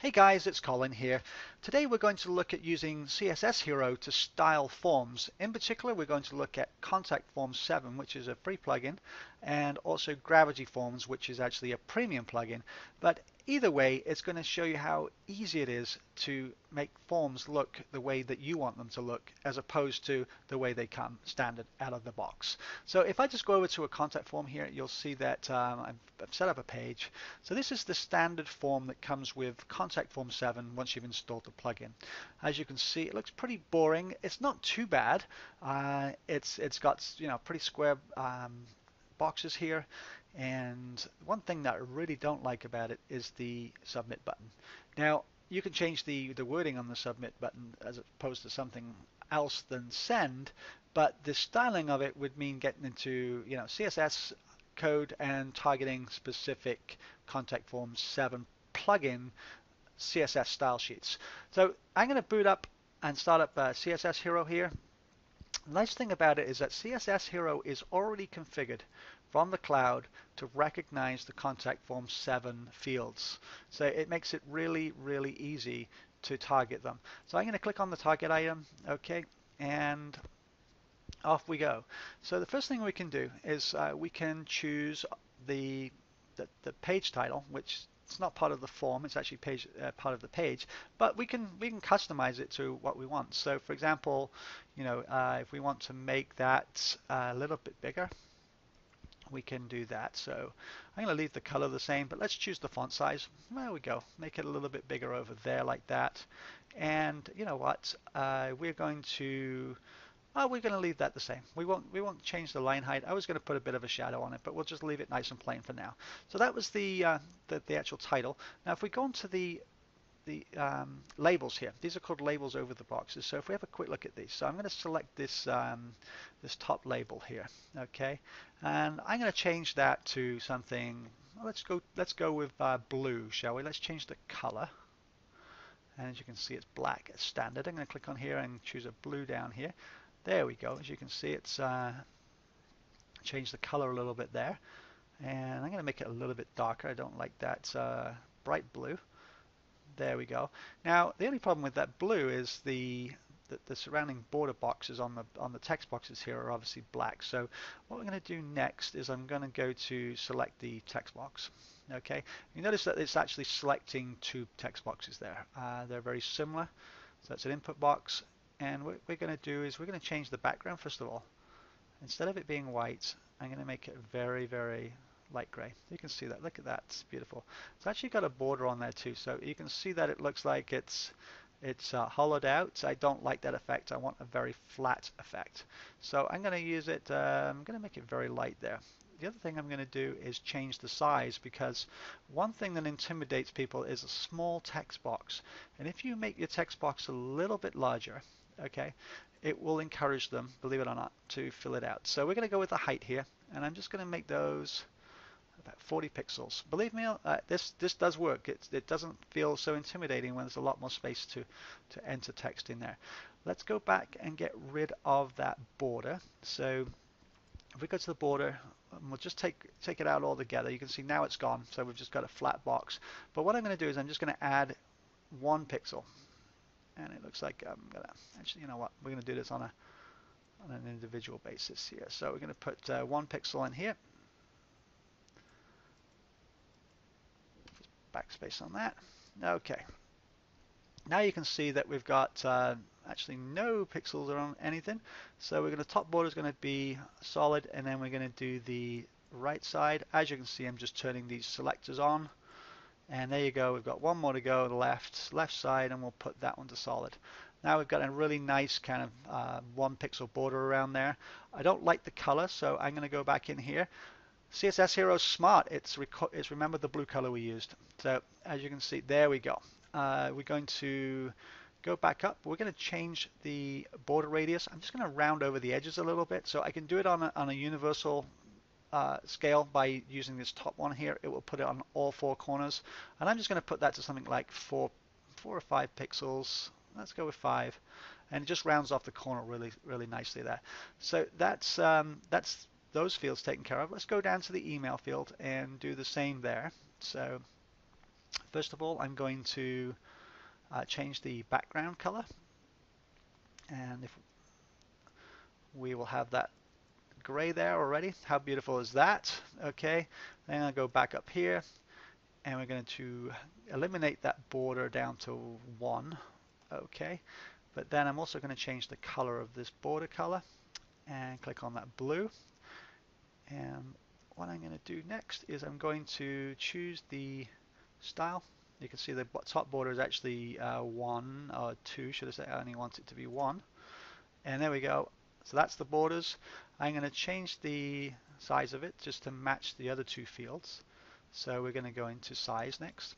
Hey guys, it's Colin here. Today we're going to look at using CSS Hero to style forms. In particular, we're going to look at Contact Form 7, which is a free plugin, and also Gravity Forms, which is actually a premium plugin. But either way, it's going to show you how easy it is to make forms look the way that you want them to look, as opposed to the way they come standard out of the box. So if I just go over to a contact form here, you'll see that I've set up a page. So this is the standard form that comes with Contact Form 7 once you've installed the plugin. As you can see, it looks pretty boring. It's not too bad. It's got, you know, pretty square boxes here, and one thing that I really don't like about it is the submit button. Now you can change the wording on the submit button as opposed to something else than send, but the styling of it would mean getting into, you know, CSS code and targeting specific Contact Form 7 plugin CSS style sheets. So I'm going to boot up and start up CSS Hero here. The nice thing about it is that CSS Hero is already configured from the cloud to recognize the Contact Form 7 fields. So it makes it really, really easy to target them. So I'm going to click on the target item, okay, and off we go. So the first thing we can do is we can choose the page title, which it's not part of the form, it's actually page, part of the page, but we can customize it to what we want. So for example, you know, if we want to make that a little bit bigger, we can do that. So I'm going to leave the color the same, but let's choose the font size. There we go. Make it a little bit bigger over there like that. And you know what? We're going to leave that the same. We won't change the line height. I was going to put a bit of a shadow on it, but we'll just leave it nice and plain for now. So that was the actual title. Now if we go into the labels here, these are called labels over the boxes. So if we have a quick look at these, so I'm going to select this this top label here, okay, and I'm going to change that to something. Let's go with blue, shall we? Let's change the color, and as you can see, it's black as standard. I'm going to click on here and choose a blue down here. There we go. As you can see, it's changed the color a little bit there, and I'm going to make it a little bit darker. I don't like that bright blue. There we go. Now the only problem with that blue is the surrounding border boxes on the text boxes here are obviously black. So what we're going to do next is I'm going to go to select the text box. Okay. You notice that it's actually selecting two text boxes there. They're very similar. So that's an input box, and what we're going to do is we're going to change the background first of all. Instead of it being white, I'm going to make it very, very light gray. You can see that. Look at that. It's beautiful. It's actually got a border on there too, so you can see that it looks like it's hollowed out. I don't like that effect. I want a very flat effect. So I'm going to use it. I'm going to make it very light there. The other thing I'm going to do is change the size, because one thing that intimidates people is a small text box. And if you make your text box a little bit larger, okay, it will encourage them, believe it or not, to fill it out. So we're going to go with the height here, and I'm just going to make those about 40 pixels. Believe me, this does work. It doesn't feel so intimidating when there's a lot more space to enter text in there. Let's go back and get rid of that border. So if we go to the border, we'll just take it out altogether. You can see now it's gone, so we've just got a flat box. But what I'm going to do is I'm just going to add 1 pixel, and it looks like I'm going to actually, you know what, we're going to do this on an individual basis here. So we're going to put 1 pixel in here. Backspace on that. Okay. Now you can see that we've got actually no pixels around anything. So we're going to, top border is going to be solid, and then we're going to do the right side. As you can see, I'm just turning these selectors on, and there you go. We've got one more to go, the left side, and we'll put that one to solid. Now we've got a really nice kind of 1 pixel border around there. I don't like the color, so I'm going to go back in here. CSS Hero's smart. It's remembered the blue color we used. So as you can see, there we go. We're going to go back up. We're going to change the border radius. I'm just going to round over the edges a little bit, so I can do it on a universal scale by using this top one here. It will put it on all four corners, and I'm just going to put that to something like four or five pixels. Let's go with 5, and it just rounds off the corner really, really nicely there. So that's those fields taken care of. Let's go down to the email field and do the same there. So First of all, I'm going to change the background color, and if we will have that gray there already. How beautiful is that? Okay, then I'll go back up here, and we're going to eliminate that border down to 1. Okay, but then I'm also going to change the color of this border color and click on that blue. And what I'm going to do next is I'm going to choose the style. You can see the top border is actually 1 or 2, should I say. I only want it to be 1. And there we go. So that's the borders. I'm going to change the size of it just to match the other two fields. So we're going to go into size next.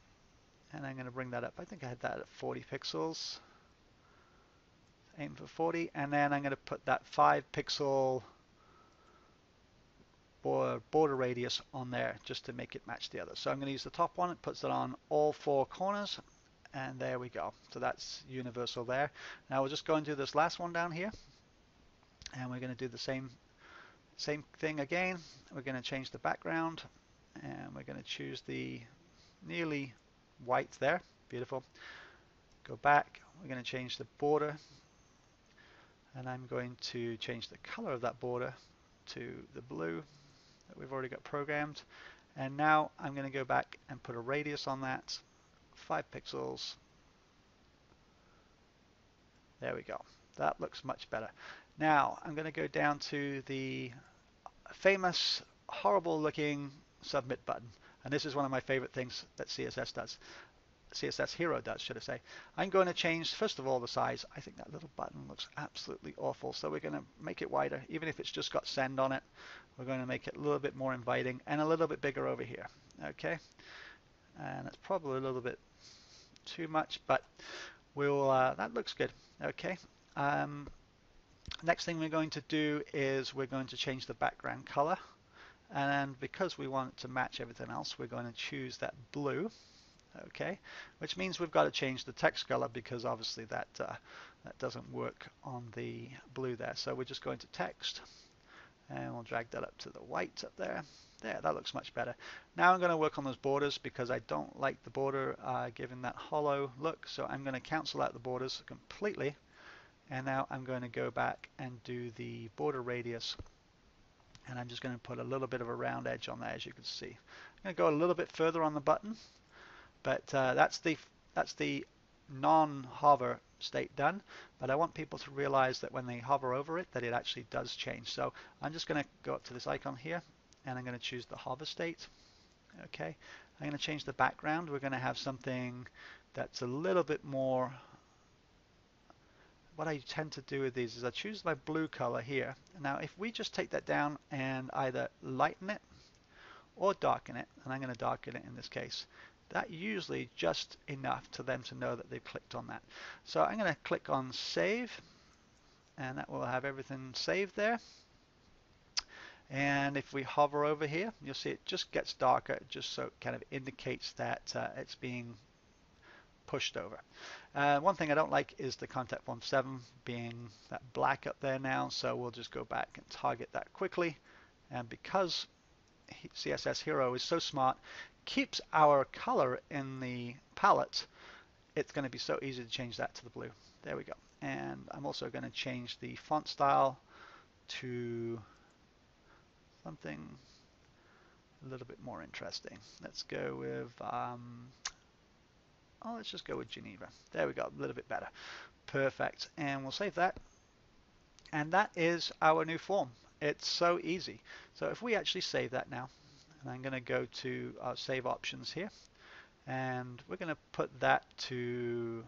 And I'm going to bring that up. I think I had that at 40 pixels. Aim for 40. And then I'm going to put that 5-pixel border radius on there just to make it match the other. So I'm going to use the top one. It puts it on all 4 corners. And there we go. So that's universal there. Now we'll just go and do this last one down here. And we're going to do the same thing again. We're going to change the background. And we're going to choose the nearly white there. Beautiful. Go back. We're going to change the border. And I'm going to change the color of that border to the blue that we've already got programmed. And now I'm going to go back and put a radius on that. 5 pixels. There we go. That looks much better. Now I'm going to go down to the famous, horrible looking submit button. And this is one of my favorite things that CSS does. CSS Hero does, should I say. I'm going to change, first of all, the size. I think that little button looks absolutely awful. So we're going to make it wider. Even if it's just got send on it, we're going to make it a little bit more inviting and a little bit bigger over here. Okay. And it's probably a little bit too much, but we'll, that looks good. Okay. Next thing we're going to do is we're going to change the background color. And because we want it to match everything else, we're going to choose that blue. Okay, which means we've got to change the text color, because obviously that doesn't work on the blue there. So we're just going to text, and we'll drag that up to the white up there. There, that looks much better. Now I'm going to work on those borders, because I don't like the border giving that hollow look. So I'm going to cancel out the borders completely. And now I'm going to go back and do the border radius. And I'm just going to put a little bit of a round edge on there, as you can see. I'm going to go a little bit further on the button, but that's the non-hover state done. But I want people to realize that when they hover over it, that it actually does change. So I'm just going to go up to this icon here, and I'm going to choose the hover state. Okay, I'm going to change the background. We're going to have something that's a little bit more. What I tend to do with these is I choose my blue color here. Now if we just take that down and either lighten it or darken it, and I'm going to darken it in this case, that usually just enough to them to know that they've clicked on that. So I'm going to click on save, and that will have everything saved there. And if we hover over here, you'll see it just gets darker, just so it kind of indicates that it's being pushed over. One thing I don't like is the Contact Form 7 being that black up there now, so we'll just go back and target that quickly. And because CSS Hero is so smart, keeps our color in the palette, it's going to be so easy to change that to the blue. There we go. And I'm also going to change the font style to something a little bit more interesting. Let's go with let's just go with Geneva. There we go, a little bit better. Perfect, and we'll save that. And that is our new form. It's so easy. So if we actually save that now, and I'm going to go to our save options here, and we're going to put that to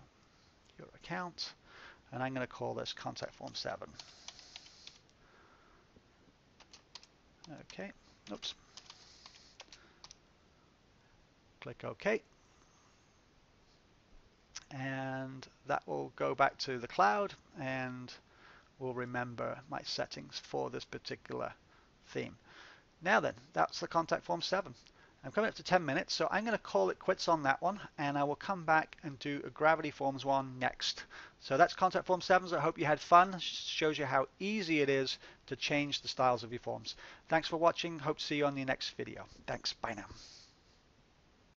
your account, and I'm going to call this Contact Form 7. Okay, oops. Click OK. And that will go back to the cloud and will remember my settings for this particular theme. Now then, that's the Contact Form 7. I'm coming up to 10 minutes, so I'm going to call it quits on that one, and I will come back and do a Gravity Forms one next. So that's Contact Form 7s. I hope you had fun. It shows you how easy it is to change the styles of your forms. Thanks for watching. Hope to see you on the next video. Thanks. Bye now.